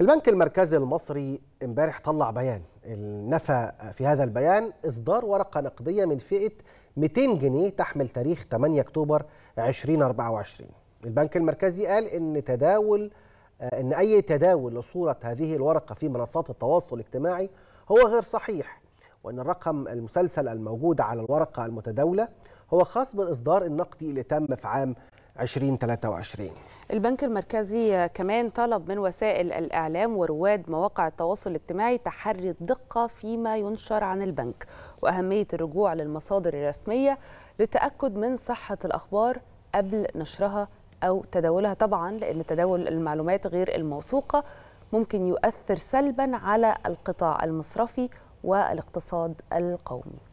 البنك المركزي المصري امبارح طلع بيان، النفى في هذا البيان إصدار ورقة نقدية من فئة 200 جنيه تحمل تاريخ 8 أكتوبر 2024. البنك المركزي قال إن أي تداول لصورة هذه الورقة في منصات التواصل الاجتماعي هو غير صحيح، وأن الرقم المسلسل الموجود على الورقة المتداولة هو خاص بالإصدار النقدي اللي تم في عام 2023. البنك المركزي كمان طلب من وسائل الإعلام ورواد مواقع التواصل الاجتماعي تحري الدقة فيما ينشر عن البنك، وأهمية الرجوع للمصادر الرسمية للتأكد من صحة الأخبار قبل نشرها أو تداولها، طبعا لأن تداول المعلومات غير الموثوقة ممكن يؤثر سلبا على القطاع المصرفي والاقتصاد القومي.